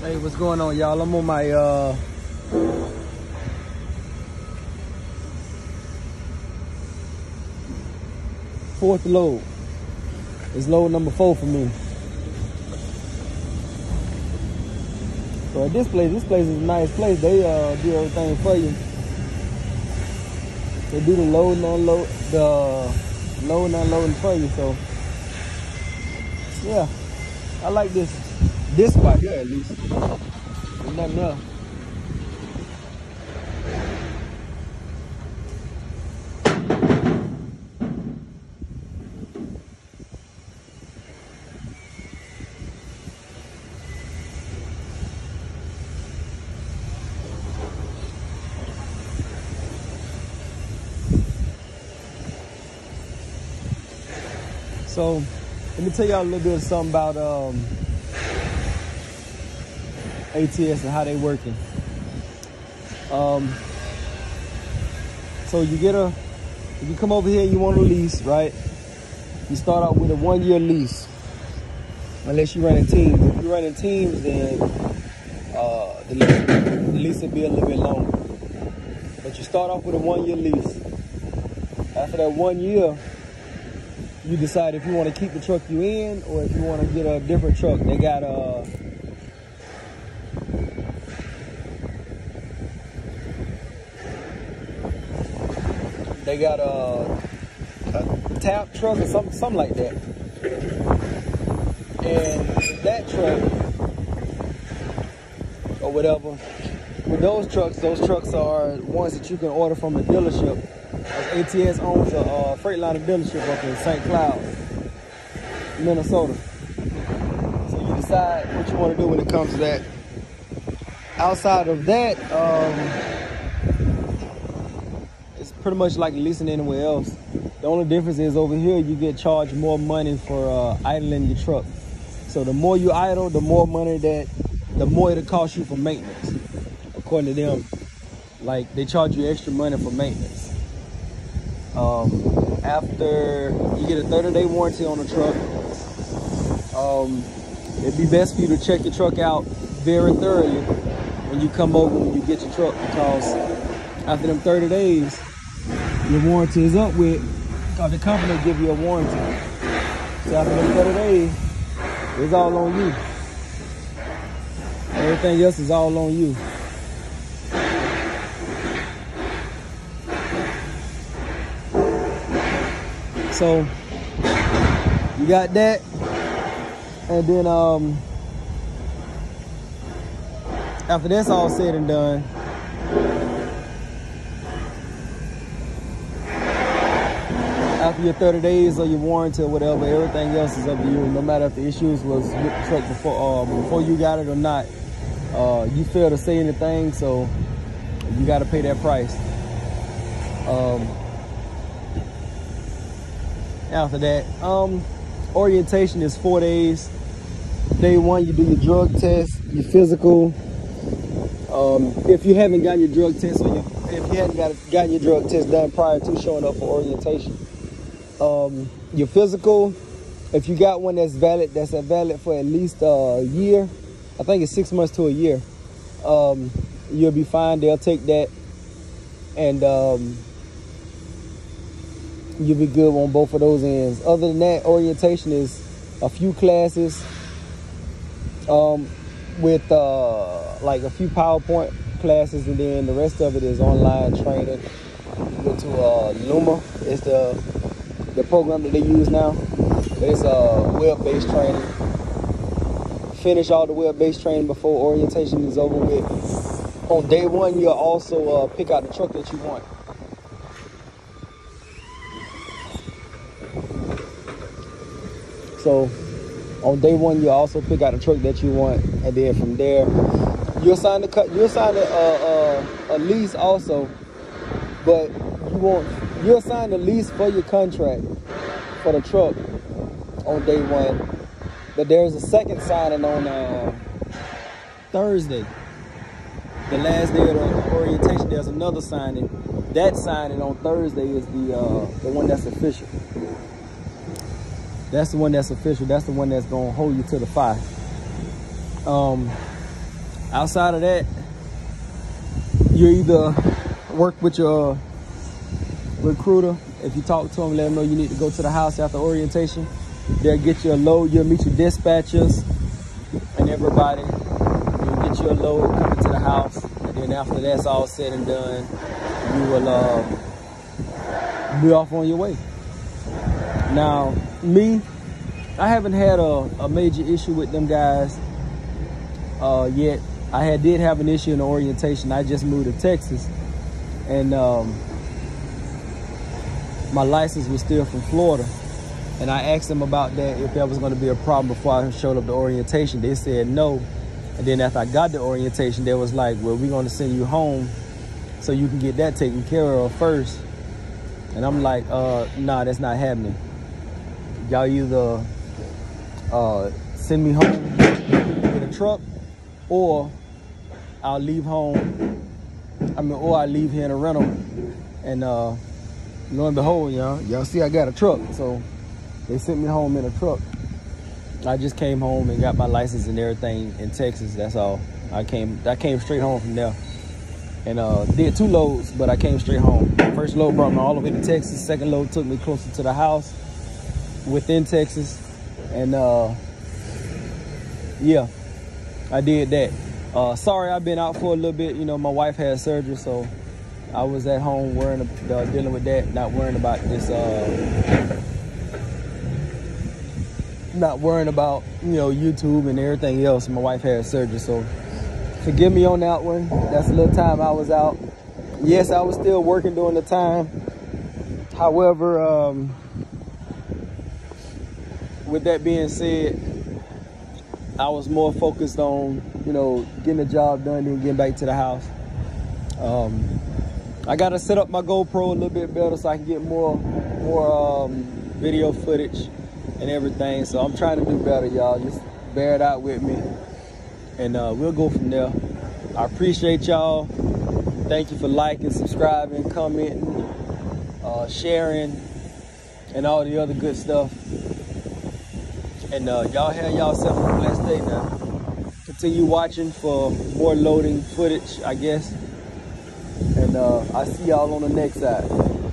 Hey, what's going on, y'all? I'm on my fourth load. It's load number 4 for me. So at this place is a nice place. They do everything for you. They do the load and unload, for you. So yeah, I like this spot here at least. There's nothing else. So let me tell y'all a little bit of something about ATS and how they working. So you get if you come over here, you want a lease, right? You start out with a 1-year lease, unless you run in teams. If you run in teams, then the lease will be a little bit longer. But you start off with a 1-year lease. After that 1 year, you decide if you want to keep the truck you in or if you want to get a different truck. They got a TAP truck or something like that. And that truck or whatever, with those trucks are ones that you can order from the dealership. ATS owns a Freightliner dealership up in St. Cloud, Minnesota. So you decide what you want to do when it comes to that. Outside of that, it's pretty much like leasing anywhere else. The only difference is over here you get charged more money for idling your truck. So the more you idle, the more it'll cost you for maintenance. According to them, like, they charge you extra money for maintenance. After you get a 30-day warranty on the truck, it'd be best for you to check your truck out very thoroughly when you come over, when you get your truck, because after them 30 days, your warranty is up with, because the company will give you a warranty. So after them 30 days, it's all on you. Everything else is all on you. So you got that, and then after that's all said and done, after your 30 days or your warranty or whatever, everything else is up to you. No matter if the issues was with the truck before you got it or not, you fail to say anything, so you got to pay that price. After that, orientation is 4 days. Day 1, you do your drug test, your physical. If you haven't gotten your drug test, or if you hadn't gotten your drug test done prior to showing up for orientation, your physical, if you got one that's valid for at least a year, I think it's 6 months to a year, you'll be fine. They'll take that, and you'll be good on both of those ends. Other than that, orientation is a few classes with like a few PowerPoint classes, and then the rest of it is online training. You go to Luma. It's the program that they use now. It's web-based training. Finish all the web-based training before orientation is over with. On day 1, you'll also pick out the truck that you want. So on day 1, you also pick out a truck that you want, and then from there, you'll sign a lease also, but you'll sign the lease for your contract for the truck on day 1. But there's a second signing on Thursday, the last day of the orientation. There's another signing. That signing on Thursday is the one that's official. That's the one that's official. That's the one that's going to hold you to the fire. Outside of that, you either work with your recruiter. If you talk to them, let them know you need to go to the house after orientation. They'll get you a load. You'll meet your dispatchers and everybody. You'll get you a load coming to the house. And then after that's all said and done, you will be off on your way. Now, me, I haven't had a major issue with them guys yet. I did have an issue in orientation. I just moved to Texas, and my license was still from Florida. And I asked them about that, if that was going to be a problem before I showed up to orientation. They said no. And then after I got to orientation, they was like, well, we're going to send you home so you can get that taken care of first. And I'm like, nah, that's not happening. Y'all either send me home with a truck, or I'll leave home. I mean, or I leave here in a rental. And lo and behold, y'all see I got a truck. So they sent me home in a truck. I just came home and got my license and everything in Texas. That's all. I came straight home from there. And did 2 loads, but I came straight home. First load brought me all the way to Texas. Second load took me closer to the house within Texas. And yeah, I did that. Sorry, I've been out for a little bit. You know, my wife had surgery, so I was at home worrying, dealing with that, not worrying about this, not worrying about, you know, YouTube and everything else. My wife had surgery, so forgive me on that one. That's a little time I was out. Yes, I was still working during the time. However, with that being said, I was more focused on, you know, getting the job done than getting back to the house. I got to set up my GoPro a little bit better so I can get more video footage and everything. So I'm trying to do better, y'all. Just bear it out with me. And we'll go from there. I appreciate y'all. Thank you for liking, subscribing, commenting, sharing, and all the other good stuff. And y'all have yourself a blessed day now. Continue watching for more loading footage, I guess. And I'll see y'all on the next side.